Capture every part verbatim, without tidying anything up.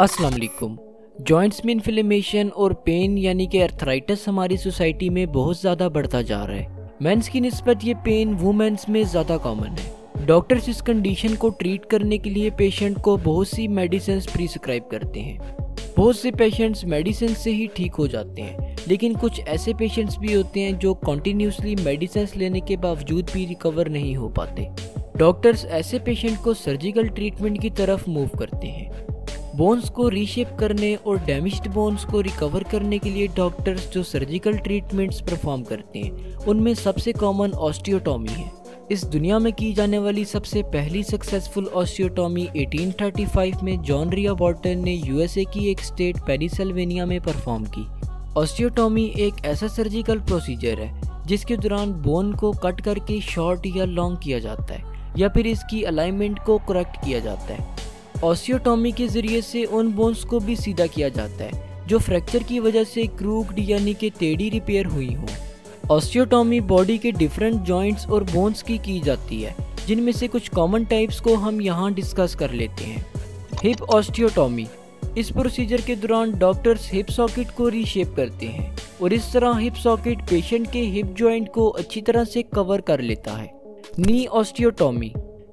अस्सलाम वालेकुम। जॉइंट्स में इन्फ्लेमेशन और पेन यानी कि अर्थराइटिस हमारी सोसाइटी में बहुत ज़्यादा बढ़ता जा रहा है। मेंस की निस्बत ये पेन वुमेंस में ज़्यादा कॉमन है। डॉक्टर्स इस कंडीशन को ट्रीट करने के लिए पेशेंट को बहुत सी मेडिसिन प्रिस्क्राइब करते हैं। बहुत से पेशेंट्स मेडिसिन से ही ठीक हो जाते हैं, लेकिन कुछ ऐसे पेशेंट्स भी होते हैं जो कॉन्टीन्यूसली मेडिसिन लेने के बावजूद भी रिकवर नहीं हो पाते। डॉक्टर्स ऐसे पेशेंट को सर्जिकल ट्रीटमेंट की तरफ मूव करते हैं। बोन्स को रीशेप करने और डैमेज्ड बोन्स को रिकवर करने के लिए डॉक्टर्स जो सर्जिकल ट्रीटमेंट्स परफॉर्म करते हैं, उनमें सबसे कॉमन ऑस्टियोटॉमी है। इस दुनिया में की जाने वाली सबसे पहली सक्सेसफुल ऑस्टियोटॉमी अठारह सौ पैंतीस में जॉन रिया वॉर्टन ने यूएसए की एक स्टेट पेनिसिल्वेनिया में परफॉर्म की। ऑस्टियोटॉमी एक ऐसा सर्जिकल प्रोसीजर है जिसके दौरान बोन को कट करके शॉर्ट या लॉन्ग किया जाता है या फिर इसकी अलाइनमेंट को करेक्ट किया जाता है। ऑस्टियोटॉमी के ज़रिए से उन बोन्स को भी सीधा किया जाता है जो फ्रैक्चर की वजह से क्रूक्ड यानी कि टेढ़ी रिपेयर हुई हो। ऑस्टियोटॉमी बॉडी के डिफरेंट जॉइंट्स और बोन्स की की जाती है, जिनमें से कुछ कॉमन टाइप्स को हम यहाँ डिस्कस कर लेते हैं। हिप ऑस्टियोटॉमी, इस प्रोसीजर के दौरान डॉक्टर्स हिप सॉकेट को रीशेप करते हैं और इस तरह हिप सॉकेट पेशेंट के हिप जॉइंट को अच्छी तरह से कवर कर लेता है। नी ऑस्टियोटॉमी,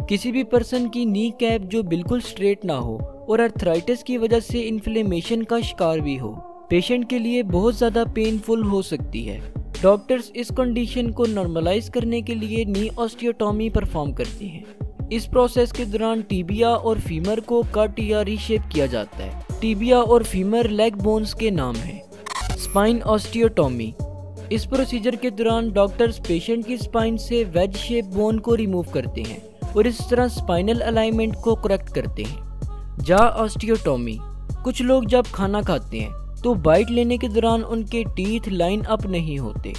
किसी भी पर्सन की नी कैप जो बिल्कुल स्ट्रेट ना हो और अर्थराइटिस की वजह से इन्फ्लेमेशन का शिकार भी हो, पेशेंट के लिए बहुत ज़्यादा पेनफुल हो सकती है। डॉक्टर्स इस कंडीशन को नॉर्मलाइज करने के लिए नी ऑस्टियोटॉमी परफॉर्म करते हैं। इस प्रोसेस के दौरान टीबिया और फीमर को कट या रीशेप किया जाता है। टीबिया और फीमर लेग बोन्स के नाम हैं। स्पाइन ऑस्टियोटॉमी, इस प्रोसीजर के दौरान डॉक्टर्स पेशेंट की स्पाइन से वेज शेप बोन को रिमूव करते हैं और इस तरह स्पाइनल अलाइनमेंट को करेक्ट करते हैं। जा ऑस्टियोटॉमी, कुछ लोग जब खाना खाते हैं तो बाइट लेने के दौरान उनके टीथ लाइन अप नहीं होते।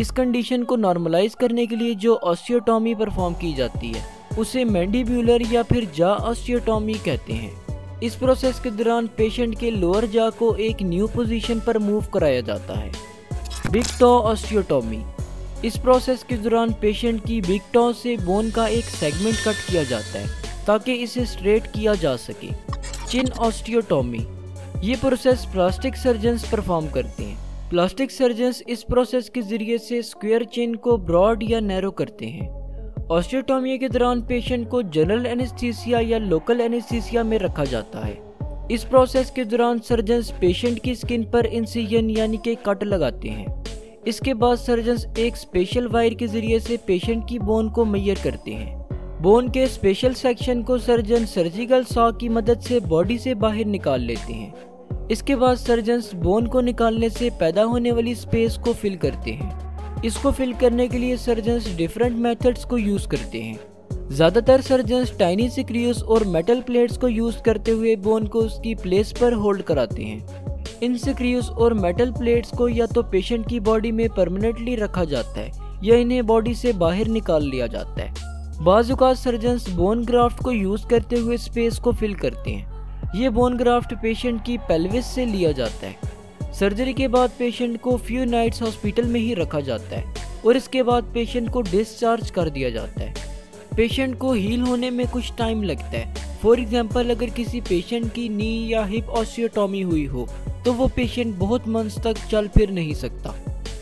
इस कंडीशन को नॉर्मलाइज करने के लिए जो ऑस्टियोटॉमी परफॉर्म की जाती है उसे मैंडिब्यूलर या फिर जा ऑस्टियोटॉमी कहते हैं। इस प्रोसेस के दौरान पेशेंट के लोअर जा को एक न्यू पोजीशन पर मूव कराया जाता है। बिग टो ऑस्टियोटॉमी, इस प्रोसेस के दौरान पेशेंट की बिग टॉ से बोन का एक सेगमेंट कट किया जाता है ताकि इसे स्ट्रेट किया जा सके। चिन ऑस्टियोटॉमी, ये प्रोसेस प्लास्टिक सर्जन्स परफॉर्म करते हैं। प्लास्टिक सर्जन्स इस प्रोसेस के जरिए से स्क्वायर चिन को ब्रॉड या नैरो करते हैं। ऑस्टियोटॉमी के दौरान पेशेंट को जनरल एनेस्थीसिया या लोकल एनेस्थीसिया में रखा जाता है। इस प्रोसेस के दौरान सर्जन्स पेशेंट की स्किन पर इंसिजन यानी कि कट लगाते हैं। इसके बाद सर्जन्स एक स्पेशल वायर के जरिए से पेशेंट की बोन को मेजर करते हैं। बोन के स्पेशल सेक्शन को सर्जन सर्जिकल सॉ की मदद से बॉडी से बाहर निकाल लेते हैं। इसके बाद सर्जन्स बोन को निकालने से पैदा होने वाली स्पेस को फिल करते हैं। इसको फिल करने के लिए सर्जन्स डिफरेंट मेथड्स को यूज़ करते हैं। ज़्यादातर सर्जन्स टाइनी स्क्रूज और मेटल प्लेट्स को यूज़ करते हुए बोन को उसकी प्लेस पर होल्ड कराते हैं। इन स्क्रूज और मेटल प्लेट्स को या तो पेशेंट की बॉडी में परमानेंटली रखा जाता है या इन्हें बॉडी से बाहर निकाल लिया जाता है। बाज़ औक़ात सर्जन्स बोन ग्राफ्ट को यूज़ करते हुए स्पेस को फिल करते हैं। ये बोन ग्राफ्ट पेशेंट की पेल्विस से लिया जाता है। सर्जरी के बाद पेशेंट को फ्यू नाइट्स हॉस्पिटल में ही रखा जाता है और इसके बाद पेशेंट को डिस्चार्ज कर दिया जाता है। पेशेंट को हील होने में कुछ टाइम लगता है। फॉर एग्जाम्पल, अगर किसी पेशेंट की नी या हिप ऑस्टियोटॉमी हुई हो तो वो पेशेंट बहुत मंथ्स तक चल फिर नहीं सकता।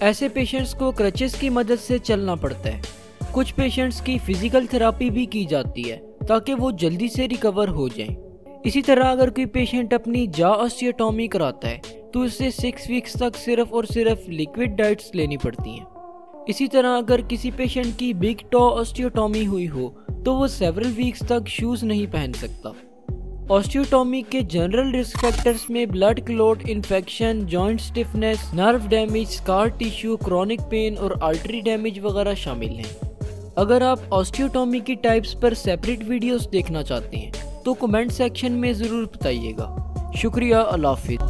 ऐसे पेशेंट्स को क्रचेस की मदद से चलना पड़ता है। कुछ पेशेंट्स की फिजिकल थेरापी भी की जाती है ताकि वो जल्दी से रिकवर हो जाएं। इसी तरह अगर कोई पेशेंट अपनी जा ऑस्टियोटॉमी कराता है तो उसे सिक्स वीक्स तक सिर्फ और सिर्फ लिक्विड डाइट्स लेनी पड़ती हैं। इसी तरह अगर किसी पेशेंट की बिग टो ऑस्टियोटॉमी हुई हो तो वो सेवरल वीक्स तक शूज़ नहीं पहन सकता। ऑस्टियोटॉमी के जनरल रिस्क फैक्टर्स में blood clot, infection, joint stiffness, nerve damage, scar tissue, chronic pain और आर्टरी डैमेज वगैरह शामिल हैं। अगर आप ऑस्टियोटॉमी की टाइप्स पर सेपरेट वीडियोस देखना चाहते हैं तो कमेंट सेक्शन में ज़रूर बताइएगा। शुक्रिया, अल्लाह हाफिज़।